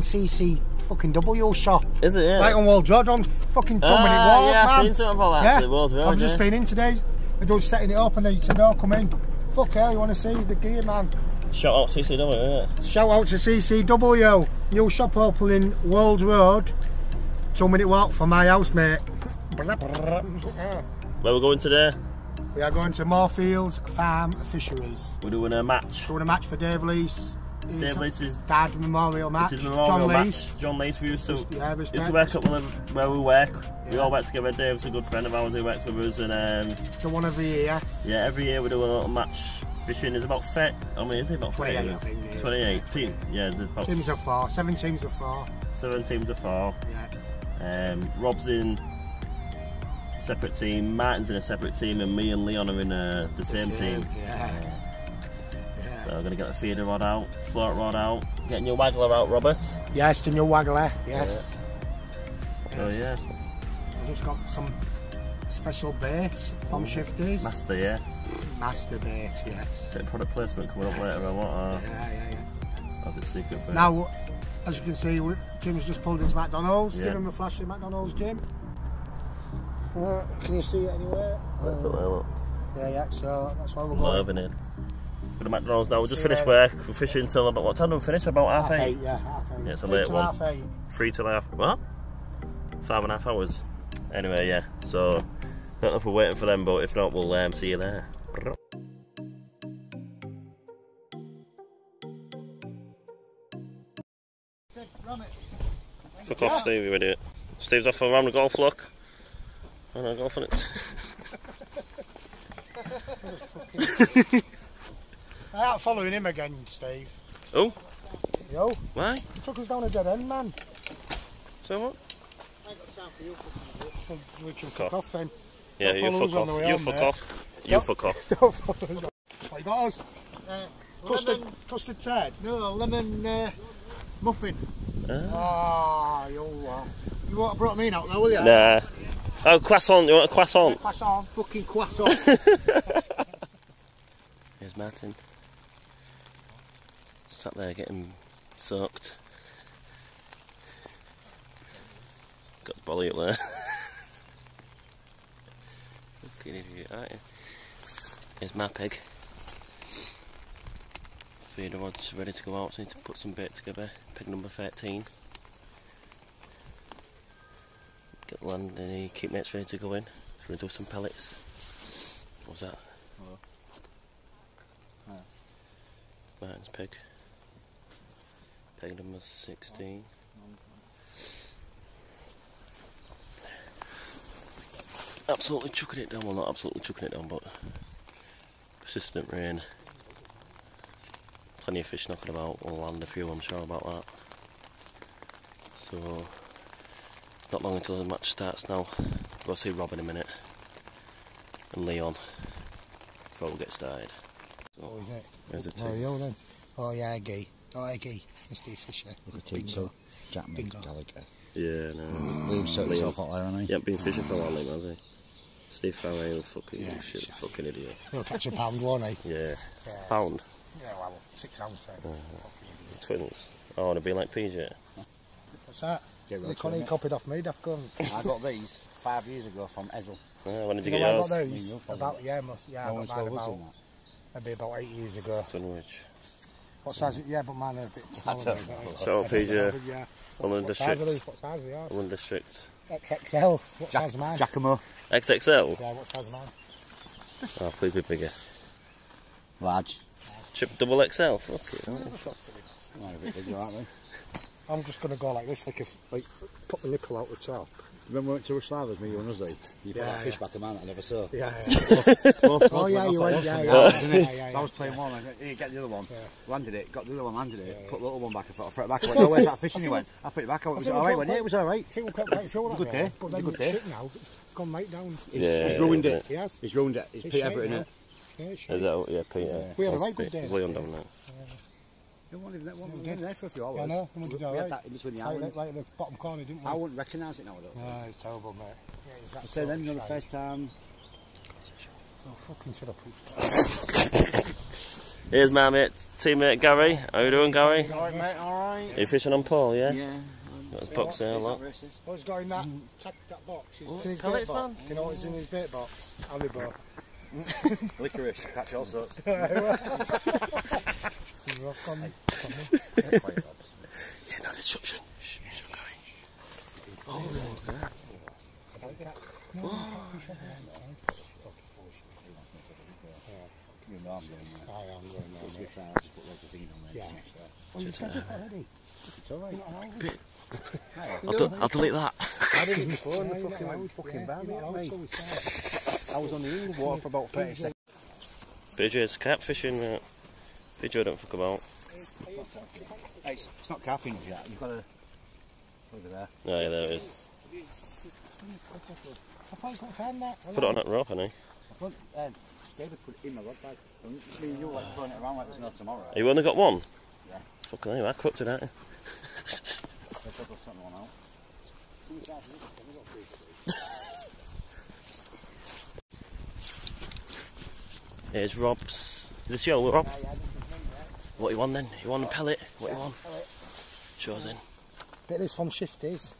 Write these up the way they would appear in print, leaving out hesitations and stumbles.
fucking CCW shop. Is it? Yeah. Right on World Road, on fucking 2 minute walk, yeah, man. I've seen something about that. Yeah. World Road, I've just been in today. They're just setting it up and they said, no, come in. Fuck hell, you want to see the gear, man. Shout out to CCW, yeah. Shout out to CCW. New shop opening, World Road. 2 minute walk from my house, mate. Where we're going today? We are going to Moorfield Farm Fisheries. We're doing a match. We're doing a match for Dave Leese. Dave Leese's dad memorial match. John Leese. John Leese, we used to, yeah, used to work up with him where we work. Yeah. We all work together. Dave's a good friend of ours who works with us, and the one every year. Yeah, every year we do a little match fishing. There's about 28, I think it is. 28, yeah, there's about teams of four. 7 teams of 4. 7 teams of 4. Yeah. Rob's in separate team, Martin's in a separate team, and me and Leon are in the same team. Yeah. So we're going to get the feeder rod out, float rod out, getting your waggler out, Robert. Yes, the new waggler, yes. Yeah. Oh yes. I've just got some special baits from Shifties. Master, yeah. Master baits, yes. Bit of product placement coming up later on, what? Yeah. That's a secret bait. Now, as you can see, Jim's just pulled into McDonald's. Yeah. Give him a flash of McDonald's, Jim. Can you see it anywhere? That's the way, look. Yeah, so that's why we're loving it. For the McDonald's now, we'll just finish work. We're fishing until about, what time do we finish? About half eight? Yeah, half 8. Yeah, it's a late one. 3 till half 8. 3 till half, what? 5.5 hours. Anyway, yeah, so, I don't know if we're waiting for them, but if not, we'll see you there. Fuck off, Steve, you idiot. Steve's off for a round of golf, look. I'm not golfing it. I aren't following him again, Steve. Oh? Yo. Why? He took us down a dead end, man. So what? I ain't got time for you. We can fuck off then. Yeah, you fuck off. You fuck off. You fuck off. Don't follow us on. What you got us? Custard tart. No, a lemon muffin. Ah, you well. You won't have brought me in out now, will you? Nah. Oh, croissant. You want a croissant? Yeah, croissant. Fucking croissant. Here's Martin. Sat there getting soaked. Got his bolly up there. Fucking idiot, aren't you? Here's my pig. Feeder rod's ready to go out, so I need to put some bait together. Pig number 13. Get the land and the keep nets ready to go in. So we're going to do some pellets. What's that? Hello. Martin's pig. Pig number 16. Absolutely chucking it down. Well, not absolutely chucking it down, but persistent rain. Plenty of fish knocking about. We'll land a few, I'm sure about that. So, not long until the match starts now. We'll go see Rob in a minute. And Leon. Before we get started. So, where's the team? Oh, then. Oh yeah, Eggy. Oh, Eggy. It's Steve Fisher. Look at Bingo. Jackman. Bingo. Gallagher. Yeah, no. Liam's set himself out there, hasn't he? Yeah, been fishing for a while, Liam, has he? Steve Farrah, he'll fucking shit, fucking idiot. He'll catch a pound, won't he? Yeah. Pound? Yeah, well, 6 ounces then. Twins. Oh, I want to be like PJ. What's that? They copied off me, Daft Gun. I got these 5 years ago from Ezel. Yeah, when did you get yours? About, yeah, I got mine about, maybe about 8 years ago. Dunwich. What size? Yeah, but mine are a bit smaller. Shout out PJ. Yeah. London District. What size are yours? London District. XXL. What size are mine? Giacomo. XXL? Yeah, what size are mine? Oh, please be bigger. Large. Double XL? Fuck it. They're a bit bigger, aren't they? I'm just going to go like this, like put the nipple out the top. Remember we went to Rush Lavers, me, you and Rusty? You put that fish back a man that I never saw. Yeah, yeah. Oh, yeah, you went, yeah. So I was playing one, and here, get the other one. Yeah. Landed it, got the other one, landed it, put the little one back, I thought I threw it back. I went, oh, where's that fish? And he went, I put it back, I went, was it alright? Went, yeah, it was alright. It was a good day. But then it's now, it's gone right down. He's ruined it. He has. He's ruined it. It's Pete Everett in it. Yeah, Pete. We had a right good day. It was Leon down there. You wanted that one there for a few hours. I know. We had that in between the islands. Like the bottom corner, didn't we? I wouldn't recognise it now, I don't think. No, it's terrible, mate. Yeah, exactly. I say then, you know, the first time... Oh, fucking shut up. Here's my mate, teammate Gary. How you doing, Gary? All right, mate. All right. Are you fishing on pole? Yeah. Yeah. Got his box there a lot. What's got in that? That box. It's in his bait box. Do you know what's in his bait box? Alley boat. Licorice. Catch all sorts. Rock on. Yeah, no disruption. Shh. Shh, Gary. Oh, okay. Oh. I'll delete that. I didn't phone the fucking band, I was on the inland wharf for about 30 seconds. BJ's catfishing, mate. BJ don't fuck about. Hey, it's not catfishing yet, you've got to... Look at that. Oh yeah, there it is. Put it on that rope, honey. David put it in my rod bag. I mean, you're like throwing it around like there's no tomorrow. You only got one? Yeah. Fucking hell, you are corrupted, aren't you? Here's Rob's. Is this your Rob? Yeah, this is me, yeah. What you want then? You want a pellet? What you want? Show us in. Bit of this from Shifties.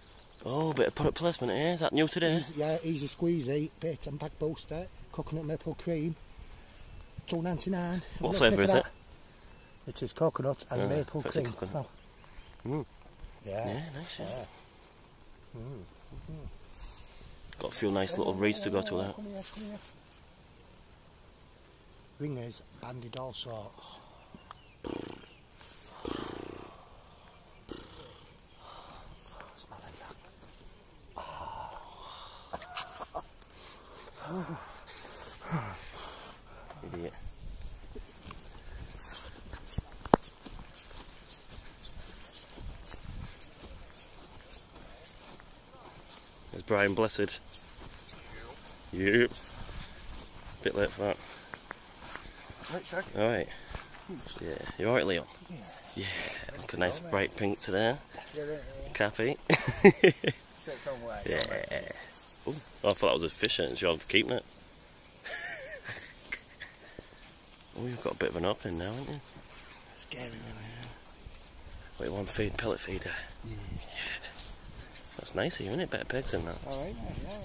Oh, bit of product placement here. Is that new today? Easy, yeah, easy squeezy, bit and bag booster, coconut maple cream. $2.99. What flavour is it? It is coconut and maple cream. Oh. Mm. Yeah. Yeah, nice. Yeah. Mm. Mm. Got a few nice little reeds to go to that. Come here. Ringers banded all sorts. Idiot. There's Brian Blessed. Yep. Bit late for that. Alright. Yeah. You alright, Leon? Yeah. Look, a nice bright pink today. Cappy. Yeah. Ooh, I thought that was a fish and it's your keeping it. Oh, you've got a bit of an opening now, haven't you? Scary, man. Wait, one feed, pellet feeder. Yeah. That's nice, isn't it? Better pegs than that. Alright, yeah.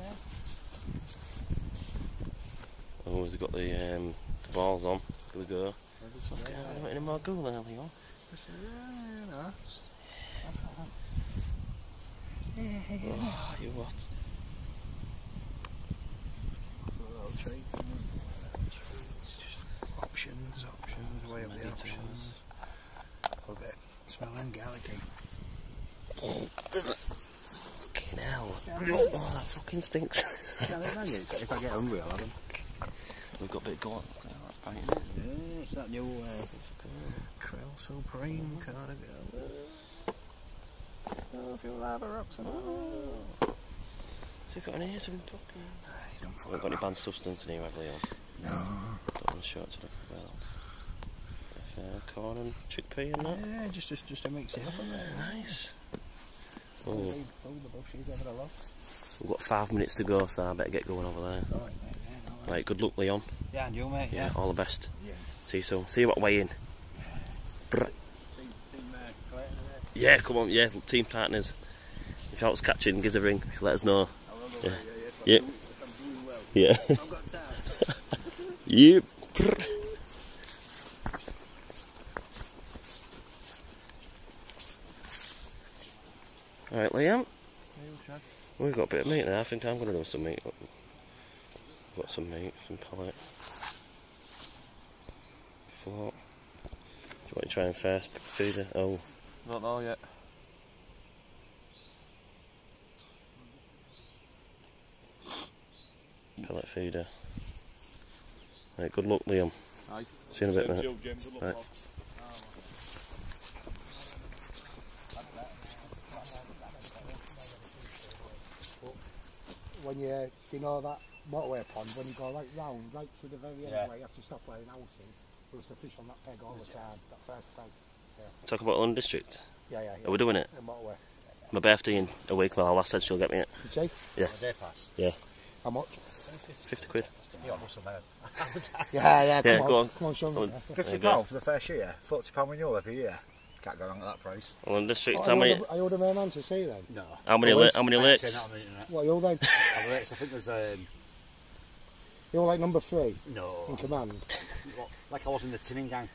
Oh, has he got the balls on? Gonna go. Okay, I don't want any more goal there, Leon. Oh, you what? Options, way of the options. A bit smelling garlicky. Fucking hell. Oh, that fucking stinks. If I get hungry, I'll have them. We've got a bit of goat. Yeah, it's that new Krell Supreme cardigan. Oh, if you'll lava rocks and all. Has it got an ASM talking? No, you don't. Got any banned substance in here, have we? No. Don't want to show it to the world. Corn and chickpea and that? Yeah, just to mix it up on there. Nice. Oh. We've got 5 minutes to go, so I better get going over there. Right, mate, yeah, no, right, good luck, Leon. Yeah, and you, mate. Yeah, all the best. Yes. See you soon. See you what way in. Yeah. Yeah, come on, yeah, team partners. If y'all's catching, give us a ring, let us know. Yeah. I've got time. Yep. Alright, Liam. We've got a bit of meat there. I think I'm going to do some meat. We've got some meat, some pellet. Float. Do you want to try and fast feeder? Oh. Not all yet. Pellet feeder. Right, good luck, Liam. Aye. See you in a bit, mate. Right. When you know that motorway pond, when you go like round, right to the very end, where you have to stop wearing houses, there was the fish on that peg all the time, that first peg. Yeah. Talk about London District? Yeah. Are we doing it? The motorway. My birthday in a week, well, I last said she'll get me it. Did she? Yeah. A day pass? Yeah. How much? 50 quid. Yeah, yeah, yeah, go on. Come on, show me. £50 for the first year, £40 renewal every year. Can't go wrong at that price. London District, how many? Are you order my man to see then? No. How many lakes? What, you're like? I think there's you're like number 3? No. In command? Like I was in the Tinning Gang.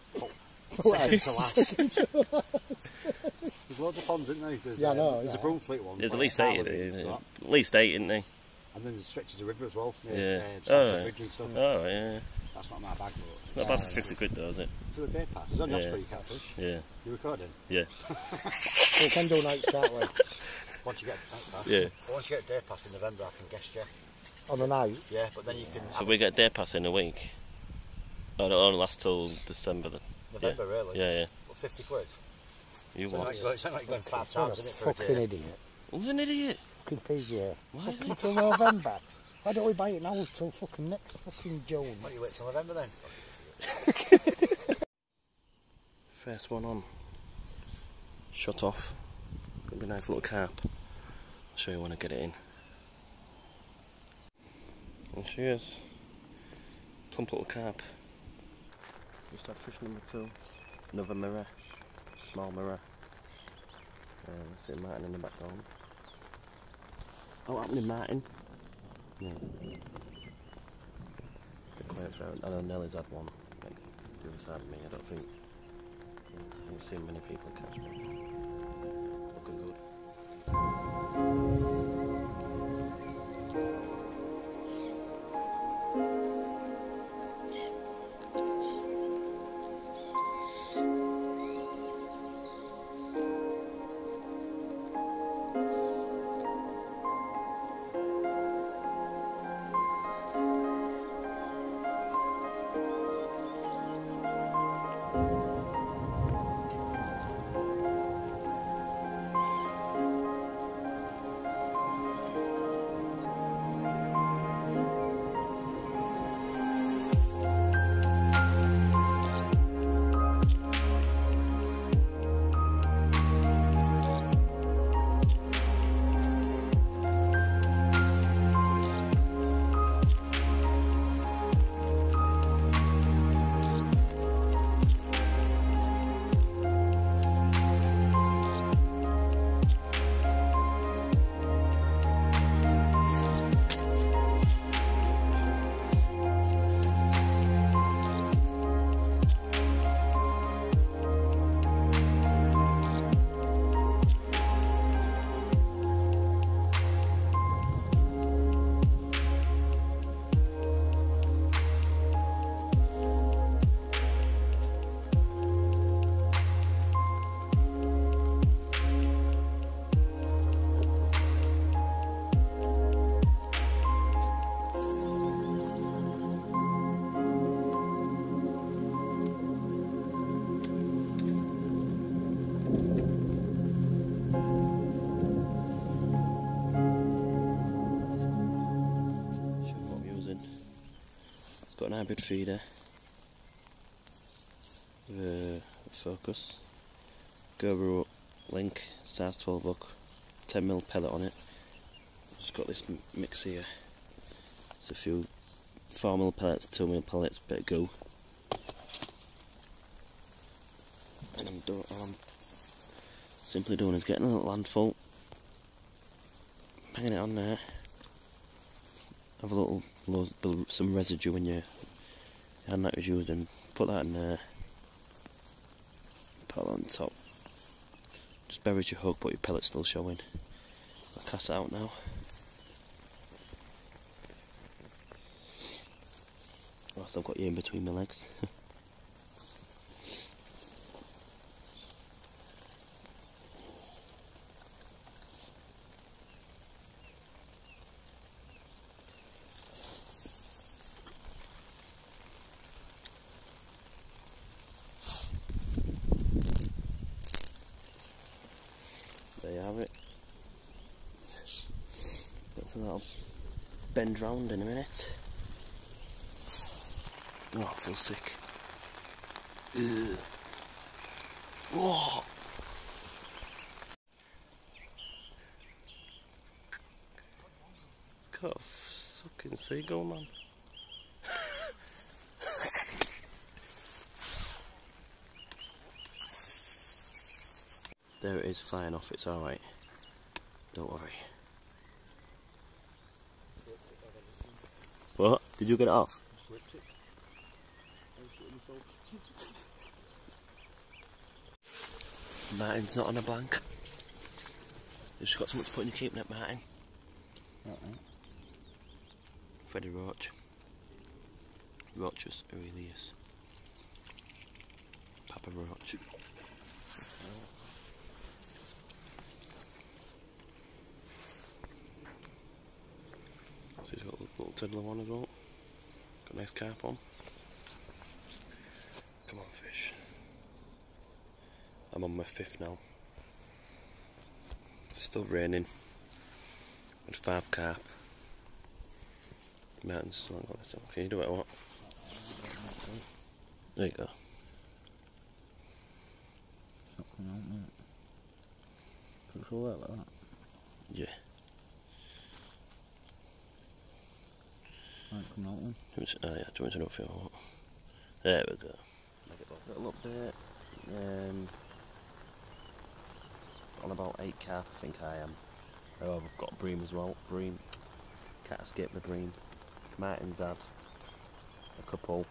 Second to last. There's loads of ponds, isn't there? There's, yeah, no, there's a Broomfleet one. There's at least 8, at least 8, isn't there? And then there's stretches of river as well. Yeah. Oh, right. And stuff. Oh, right, yeah. That's not my bag, though. Not bad for 50 quid, though, is it? For the day pass. There's only Oxford you can't fish. Yeah. You recording? Yeah. We can do nights, can't we? Once you get a night pass. Yeah. Once you get a day pass in November, I can guest you. On the night? Yeah, but then you can... So we get a day pass in a week? Oh, no, it only lasts till December, then. November, yeah. Really? Yeah, yeah. What, 50 quid? You so what? It's not like you're going 5 times, isn't it, for a day? Fucking idiot. Who's an idiot? Fucking PGA. Why is it? Until November. Why don't we buy it now till fucking next fucking June? Why don't you wait till November then? First one on. Shut off. It'll be a nice little carp. I'll show you when I get it in. There she is. Plump little carp. Just had fish number 2. Another mirror. Small mirror. I see Martin in the back garden. Oh, what happened to Martin? Yeah. The clearance round. I know Nelly's had one. Like, the other side of me, I don't think. I haven't seen many people catch me. Looking good. Got an hybrid feeder, focus, Guru Link, size 12 hook, 10mm pellet on it. Just got this mix here. It's a few 4mm pellets, 2mm pellets, bit of goo. And I'm doing, all I'm simply doing is getting a little handful, banging it on there. Have a little, some residue in your hand that was used, and put that in there, put that on top. Just buried your hook, but your pellet's still showing. I'll cast it out now. Whilst I've got you in between my legs. That'll bend round in a minute. Oh, I feel sick. Whoa! It's got a seagull, man. There it is, flying off. It's all right. Don't worry. What? Did you get it off? I slipped it. I slipped myself. Martin's not on a blank. You've just got something to put in your cheap net, Martin. Freddie Roach. Roachus Aurelius. Papa Roach. So he's got a little tiddler one as well. Got a nice carp on. Come on, fish. I'm on my fifth now. It's still raining. There's five carp. Martin's still not got this. Can you do it or what? There you go. It's not coming out, mate. Control it like that. Yeah. Right, come out then. Do you want to not feel hot? There we go. Little update. On about 8 carp, I think I am. Oh, I've got bream as well. Bream. Can't escape the bream. Martin's had a couple.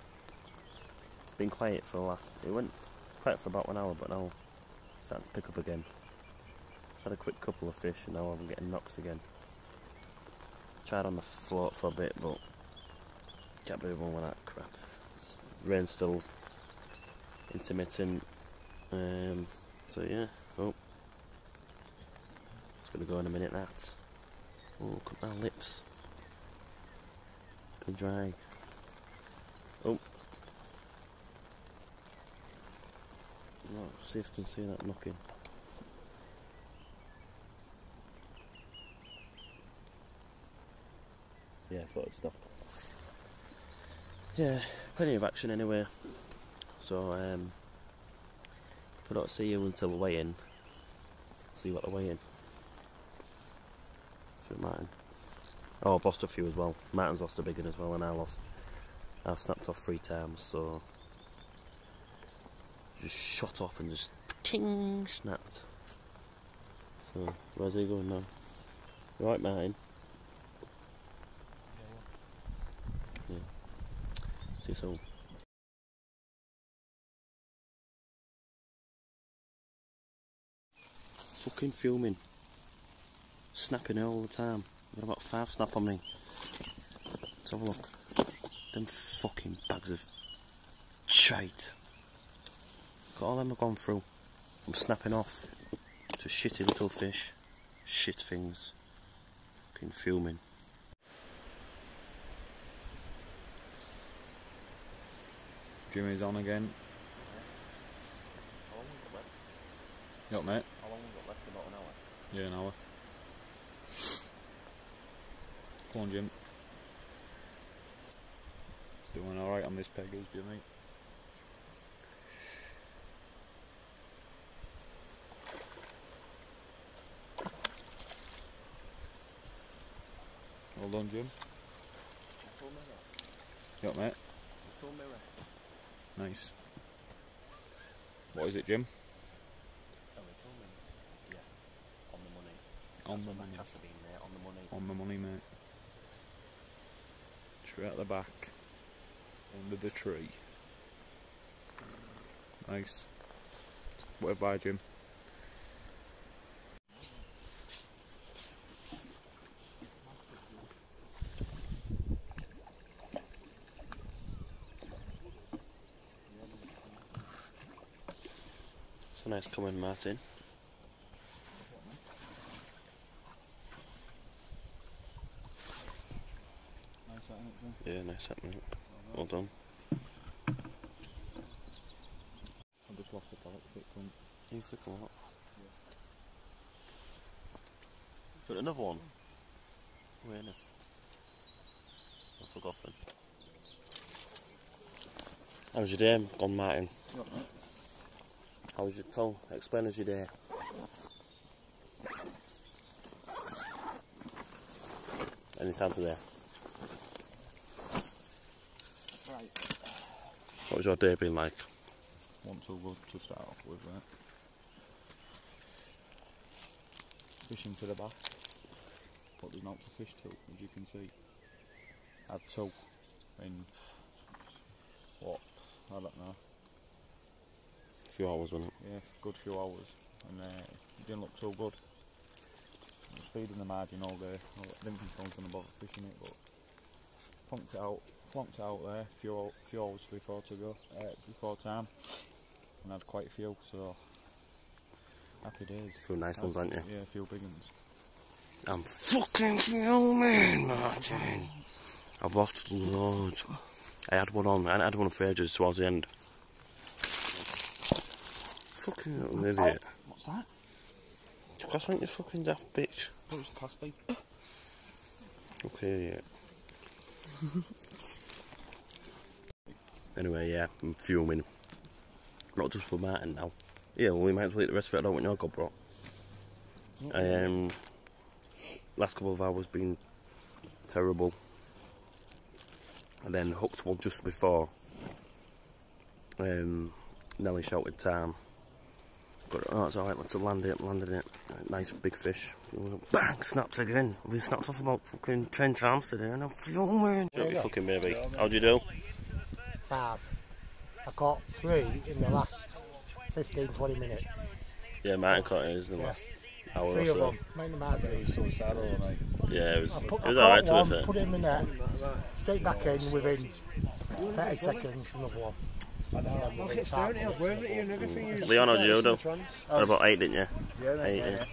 Been quiet for the last. It went quiet for about 1 hour, but now it's starting to pick up again. Just had a quick couple of fish, and now I'm getting knocks again. Tried on the float for a bit, but. Can't believe all that crap. Rain's still intermittent. So yeah. Oh, it's gonna go in a minute. That. Oh, look at my lips. They're dry. Oh. Let's see if you can see that knocking. Yeah, I thought it'd stop. Yeah, plenty of action anyway. So, if I don't see you until the weigh-in, see what the weigh-in. Shoot Martin. Oh, I've lost a few as well. Martin's lost a big one as well, and I lost. I've snapped off 3 times, so. Just shot off and just ting snapped. So, where's he going now? Right, Martin. See you soon. Fucking fuming. Snapping all the time. I've got about 5 snap on me. Let's have a look. Them fucking bags of shite. Got all them I've gone through. I'm snapping off to shitty little fish. Shit things. Fucking fuming. Jimmy's on again. How long have we got left? You up, mate? How long have we got left? About 1 hour? Yeah, 1 hour. Come on, Jim. It's doing alright on this peg, is Jimmy? Well done, Jim. You up, mate? Nice. What is it, Jim? Oh, it's on the, yeah. On the money. On the money. That's what my cast there, on the money. On the money, mate. Straight at the back. Under the tree. Nice. What a buy, Jim. Nice coming, Martin. Yeah, nice happening. Well done. I just lost the pallet. You thick a lot. Got another one. Awareness. I've forgotten. How's your day gone, Martin? How was your tongue? Explain us your day. Any time today? What has your day been like? Not so good to start off with, right? Fishing to the back, but there's not to fish till, as you can see. I had two in, what, I don't know. A few hours, wasn't it? Yeah, good few hours, and it didn't look so good. I was feeding the margin all day, I didn't think I was going to bother fishing it, but plonked it out there, a few hours before time, and had quite a few, so happy days. A few nice ones, aren't you? Yeah, a few big ones. I'm fucking filming, Martin! I've watched loads. I had one on, I had one for ages towards the end. Fucking little idiot. What's that? Because I think you fucking daft bitch. What was plastic? Okay, idiot. Anyway, yeah, I'm fuming. Not just for Martin now. Yeah, well, we might as well eat the rest of it. I don't want your gob rot. Okay. Last couple of hours been terrible. And then hooked one just before. Nelly shouted time. But oh, it's alright, let's land it, landed it. Nice big fish. Bang, snapped again. We snapped off about fucking 10 times today and I'm fuming. Don't be fucking maybe. How'd you do? 5. I caught 3 in the last 15-20 minutes. Yeah, Martin caught his in the last hour or so. 3 of them. Martin was so sad all night. Yeah, it was alright to be fair. Put him in there, straight back in within 30 seconds from the one. Leon, how'd you do? Had about 8, didn't you? Yeah, 8, yeah.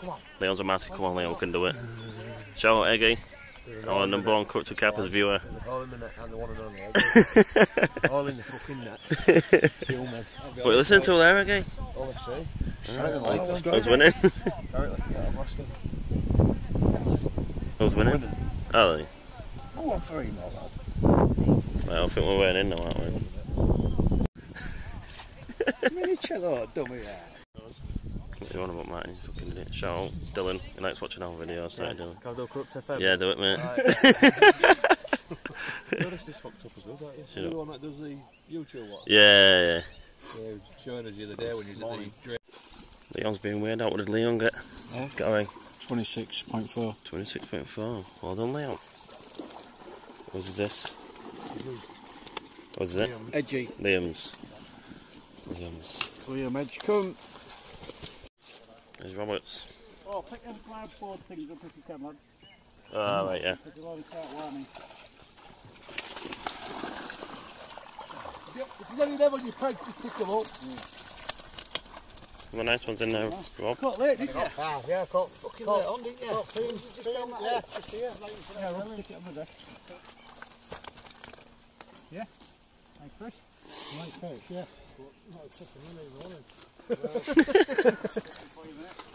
Come on. Leon's a massive, come on Leon, we can do it. Shout out Eggy. Our #1 Cook to Cappers viewer. All in the net, and the one and only Eggy. All in the fucking net. Human. What are you listening to there, Eggy? All I see. I was winning. Apparently, yeah, I've lost him. I was winning. Oh, they? Go on for him, all that. Well, I think we're waiting in now, aren't we? Hello, dummy. What do you want about Martin? Fucking shout out Dylan. He likes watching our videos. So yes. Can I go corrupt FM? Yeah, do it, mate. You're just fucked up as well, aren't you? Shut you're the one that does the YouTube watch. Yeah, yeah. Yeah, showing us the other day when you did the drip. Leon's being weird out. What did Leon get? Yeah. Gary. 26.4. 26.4. Well done, Leon. What is this? What is it? Edgy. Liam's. Liam, Edge, come. There's Roberts. Oh, pick them cloudboard things up if you can, lad. Oh, right, yeah. They'll already start warming. If there's any there on your peg, just pick them up. Well, nice ones in there, Rob. Caught late, didn't you? Yeah, I caught fucking late on, didn't you? Caught things. Yeah, just here. Yeah, Rob, pick it up with us. Yeah? Nice fish. Nice fish, yeah.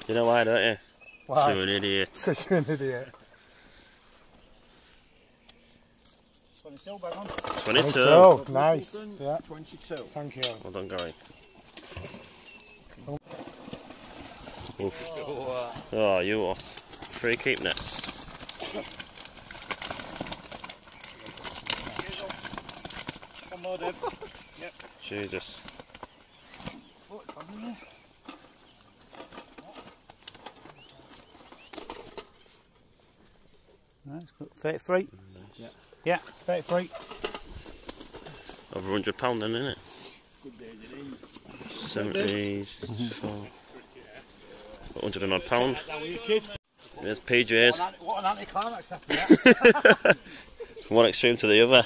You know why, don't you? Why? You're an idiot. You're an idiot. 22, bang on. 22. Nice. Yeah. 22. Thank you. Well done, Gary. Oh, you what? Free keep nets. One more, dude. Yep. Jesus. Nice, got 33. Nice. Yeah. Yeah, 33. Over £100 then, isn't it? Good days it is. 70s, 100 and odd pound. There's PJs. What an anticlimax after that. From one extreme to the other.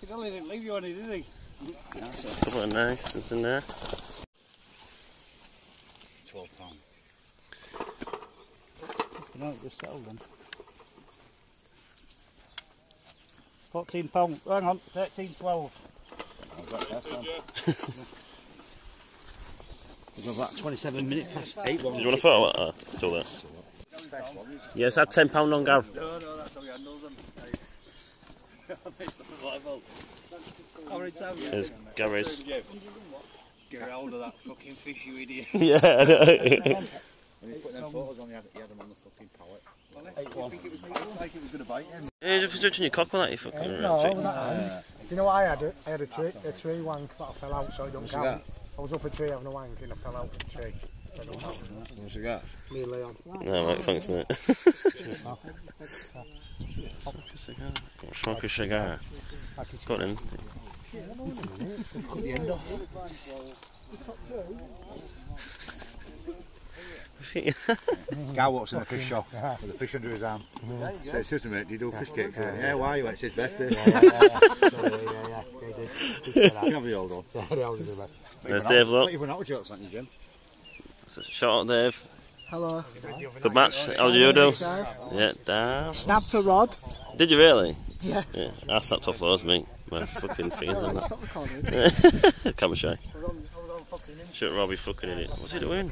He didn't leave you any, did he? Yeah, that's a couple of nice ones in there. £12. You know, it just settled then. £14. Hang on, 13.12. I've got that down. We've got about 27 minutes past 8. Did you want a photo at that? It's all there. Yes, I had £10 on, Gav. No, that's how we handle them. There's Gary's. Get hold of that fucking fish, you idiot. Yeah, I know. When you put them photos on, you had them on the fucking pallet. Yeah, you just touching your cock with that, you fucking Do you know what I had? I had a tree wank, but I fell out, so I don't count. I was up a tree having a wank and I fell out the tree. What's you got? Me and Leon. No, mate, thanks, mate. Smoke a cigar. Got him. Cut the end off. Guy walks in the fish shop with a fish under his arm. He says, "Sister mate, do you do fish cakes?" Yeah, why? You went, "It's his birthday." Yeah, he did. You have the old one. Yeah, the old is the best. There's Dave, look. You've run out of jokes, haven't you, Jim? Shout out, Dave. Hello. Good match. How do you do? Yeah, damn. Snapped a rod. Did you really? Yeah. Yeah. I snapped off loads, mate. My fucking fingers on that. Camera shy. Shouldn't Robbie fucking in it. What's he doing?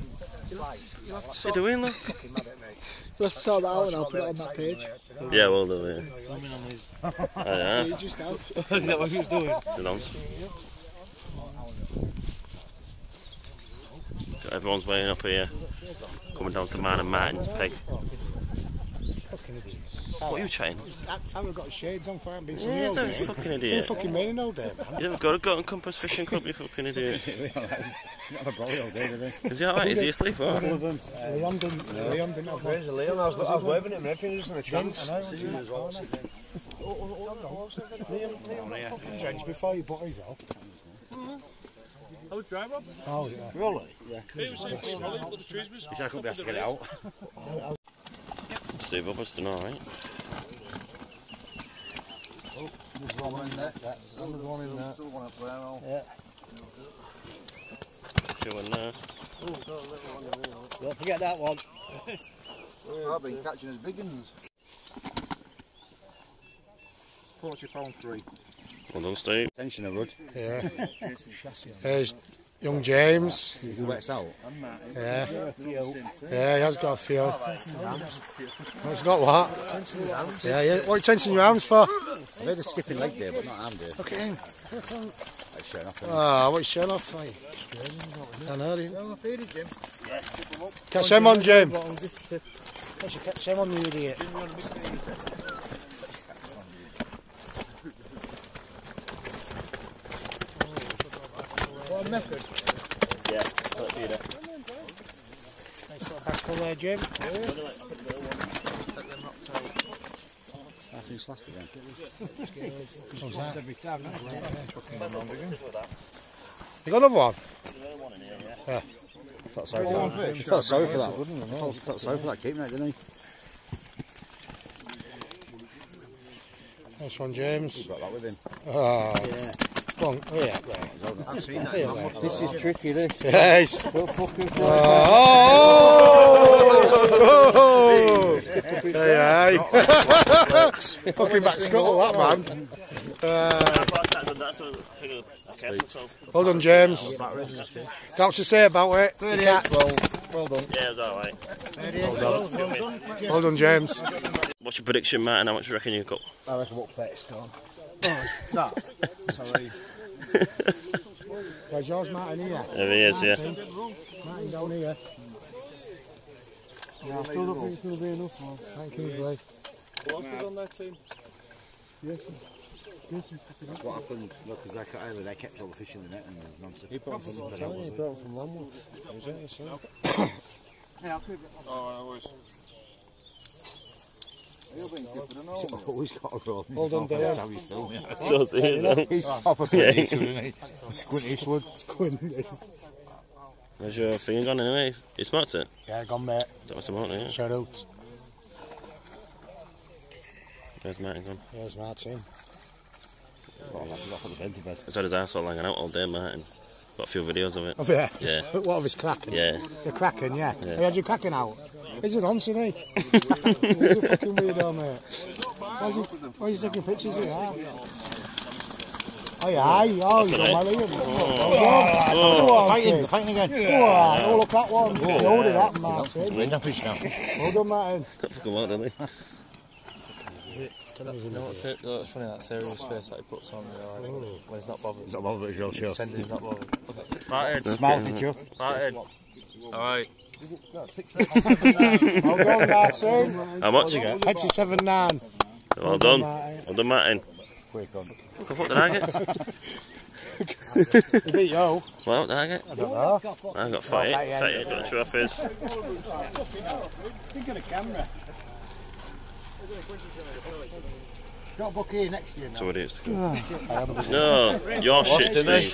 What's he doing, look? Let's sort that out and I'll put it on my page. Yeah, well done, yeah. I know. Is that what he was doing? Everyone's weighing up here, coming down to Man and Martin's peg. What are you chatting? I've got shades on for him being so old. You're a fucking idiot. You're fucking raining all day, man. You've got to go on Compass Fishing Club, you fucking idiot. He's not a brolly all day, did he? Is he alright? Is he asleep? All of them. Liam didn't have one. Where's Liam? I was waving at him and everything, just in the trance. I know, he's in as well. Liam, fucking drench before you bought his help. I was dry, Rob. Oh, yeah. Really? Yeah. I couldn't be asked to get it out. Steve, I've done alright. Oh, there's one in there. That's another one in there. Still one up there, Al. Yeah. Two in there. Don't forget that one. I've been catching his big ones. 40 pound 3. Well done, Steve. Attention, I would. Yeah. There's young James. He wets out. Yeah. Yeah, he has got a feel. He's got what? Yeah. What are you tensing your arms for? I made a skipping leg there, but not arm there. Look at him. Ah, what are you showing off for? I know him. Catch him on, Jim. I should catch him on, you idiot. Method. Yeah, let's do that. Nice little backle there, Jim. I think it's last again. What's that? You got another one? Yeah. I felt sorry for that. I felt sorry for that, wouldn't I? I felt sorry for that keep night, didn't I? Nice one, James. You got that with him. Oh, yeah. I've seen that. This is tricky, this. Yes. Oh! Hey, fucking back scuttle, that man. Hold on, James. What you say about it? Well done. Yeah, it's alright. Well done, James. What's your prediction, Martin? How much do you reckon you've got? I reckon about 30 stone. No, sorry. Where's yours, Martin, here? There he is, yeah. Martin, down here. Yeah, I still don't think it's going to be enough, man. Thank you, Blake. What's good on that team? Yes, yes. That's what happened, look, because they kept all the fish in the net and nonsense. He brought them from Longwood. That was it, yes, sir. Yeah, I'll keep it. Oh, I was. He's always got a roll. Hold on, Dave. That's how you film it. So it is. He's proper Clint Eastwood, isn't he? Squint Eastwood. Squint. Where's your finger gone anyway? You smacked it? Yeah, gone, mate. That's about it, yeah. Shout out. Where's Martin gone? Where's Martin? Oh, that's got for the bed to bed. He's had his arsehole hanging out all day, Martin. Got a few videos of it. Oh, yeah? Yeah. What of his cracking? Yeah. The cracking, yeah. Have you had your cracking out? Is it on today? He's a fucking weirdo, mate. Why are you taking pictures of it? Oh, yeah, aye. Oh, you've got my Liam. Oh, fighting again. Oh, look at that one. Load it up, Martin. Wind up his now. Well done, Martin. Fucking well done, eh? That's funny, that serious face that he puts on when he's not bothered. He's not bothered, it's your show. He's not bothered. Martin. Smile, did you? Martin. Alright. How much? 27.9. Well done. Well done, Martin. Quick on. What did I get? You beat you. Well, did I get? I don't know. I got 5. 5, I'm not sure if it's. Think of the camera. Got a book here next year now. So it is. No, your shit today.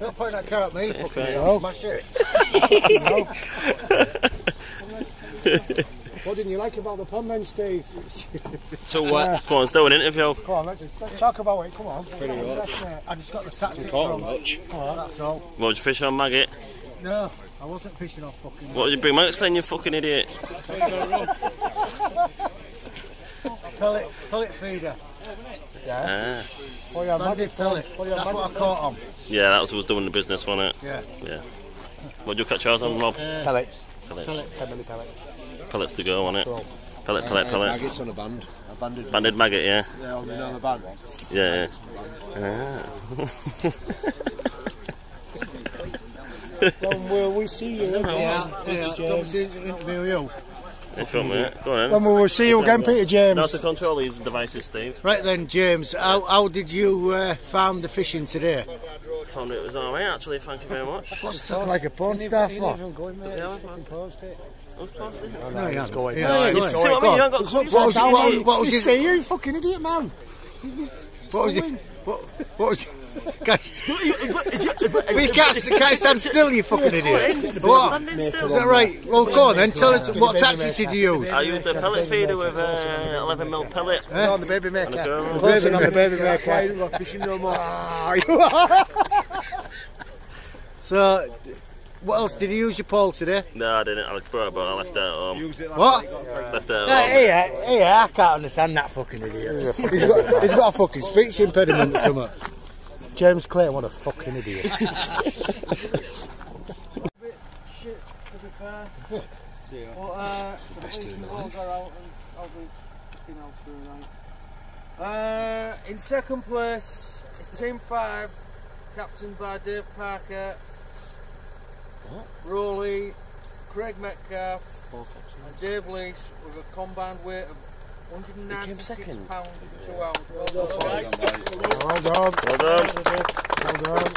Don't point that car at me, fucking hell. My shit. What didn't you like about the pond then, Steve? So what? Come on, let's do an interview. Come on, let's talk about it, come on. Pretty well. I just got the tactic from much. All right, that's all. What, was you fishing on maggot? No, I wasn't fishing on fucking maggot. What did you bring Max then, you fucking idiot? Pellet feeder. Yeah. Oh, yeah, Landed pellet. Oh, yeah, that's what I caught on. Yeah, that was doing the business, wasn't it? Yeah. Yeah. What did you catch yours on, Rob? Pellets. Pellets. 10 milli pellets. Pellets to go, wasn't it? So, pellet. Maggots on a band. A banded maggot, yeah. Yeah, on the band. Yeah, yeah. When will we see you? Yeah. Don't interview you. Then we will see you again, Peter James. Not to control these devices, Steve. Right then, James, how did you find the fishing today? I found it was alright, actually, thank you very much. What's it like a porn star for? What was you saying, you fucking idiot, man? What was it? What was we can't stand still, you fucking idiot. What? Is that right? Well, go on then, tell us what taxis did you use? I used the pellet feeder with 11mm pellet. On the baby maker. On the baby maker. I don't fishing no more. So, what else? Did you use your pole today? No, I didn't. I brought it, but I left it at home. What? Left it at home. Yeah, I can't understand that fucking idiot. He's got a fucking speech impediment or something. James Clay, what a fucking idiot. Shit, to be fair. But at least we'll all go out and I'll be fucking out through right. In second place, it's Team 5, captained by Dave Parker. Rowley, Craig Metcalf, and Dave Leese with a combined weight of 196 pounds to well done. Well done. Well done. Well done.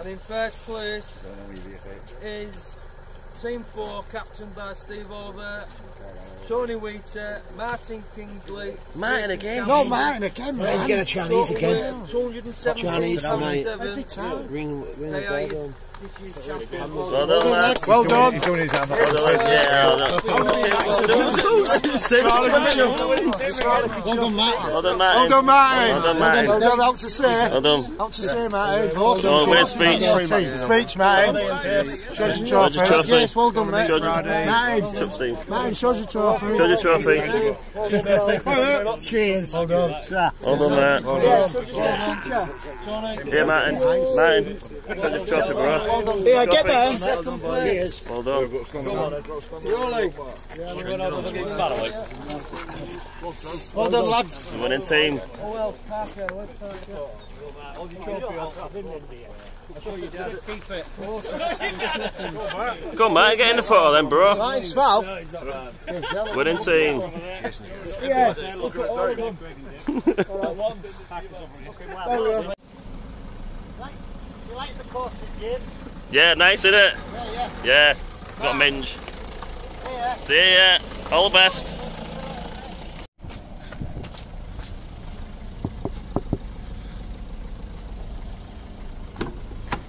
And in first place is Team 4, captained by Steve Over, Tony Wheater, Martin Kingsley. Martin again? No, Martin again, man. He's getting a Chinese again. 277. Every time. They are well done. He's doing his hand. Well done, Martin. Out to say. Well done. Out to say, Martin. Speech, Martin. Shows your trophy. Yes, well done, mate. Martin. Martin, shows your trophy. Shows your trophy. Cheers. Well done. Well done, Martin. Here, Martin. Martin. Shows your trophy, bro. Yeah, get there. Second place. Well done. Well done, lads. The winning team. Oh, well, Parker. Hold your trophy up. Go on, mate, get in the photo then, bro. Winning team. Yeah. You like the course, James? Yeah, nice, isn't it? Yeah. Got a minge. Yeah. See ya. All the best.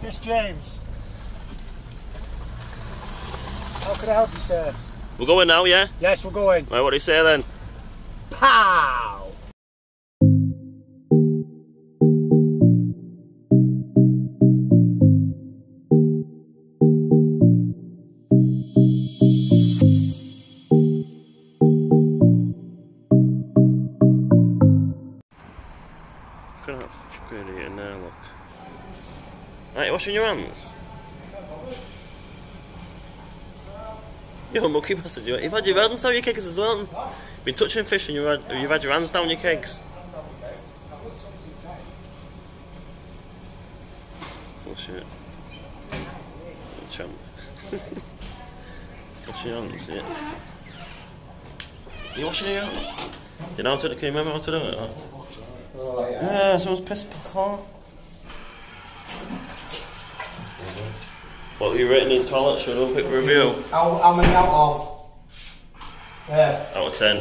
Yes, James. How can I help you, sir? We're going now, yeah? Yes, we're going. Right, what do you say then? Pow! Washing your hands? You're a mucky bastard. You've had your hands down your kegs as well. Been touching fish and you've had your hands down your kegs. Bullshit. Champ. Good shit on, you see it. Are you washing your hands? Do you know how to do it? Can you remember how to do it? Oh, yeah. Yeah, someone's pissed before. What have you written in his toilet? Should we do a quick review? I'm an out of. Out of 10.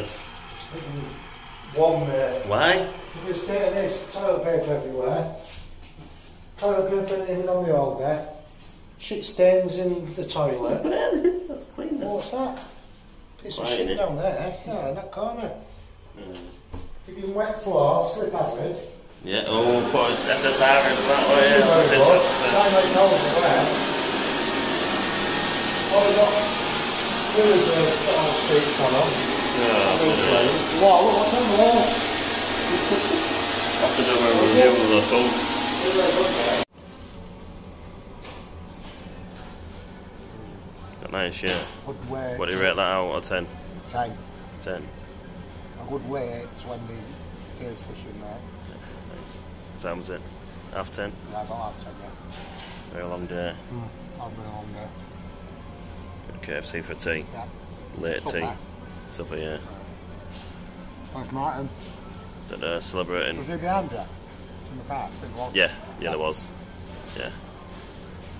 One, mate. Why? The state of this, toilet paper everywhere. Toilet paper in on the old there. Shit stains in the toilet. That's clean then. What's that? Piece of shit down there. Yeah, in that corner. You've been wet floor, slip hazard. Yeah, oh, put an SSR in that way. Yeah, that's it. Well, we've got really good little streaks on them. Yeah. Wow, look, what's on the wall? After that, we're reviewing the phone. Got nice, yeah. Good weight. What do you rate that out of 10? 10. 10. A good weight is when the gear's fishing there. Time was it? Half 10? Yeah, about half 10, yeah. Very long day. I'll be a long day. KFC for tea. Yeah. Late supper. Tea. Supper, yeah. Thanks, Martin. That celebrating. Was there behind you? In the park? Yeah, yeah, there was. Yeah.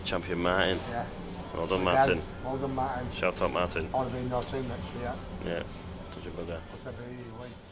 Champion Martin. Yeah. Well done, Martin. Again. Well done, Martin. Shout out, Martin. I'll be in your team next year. Yeah. Touch your brother. What's every week?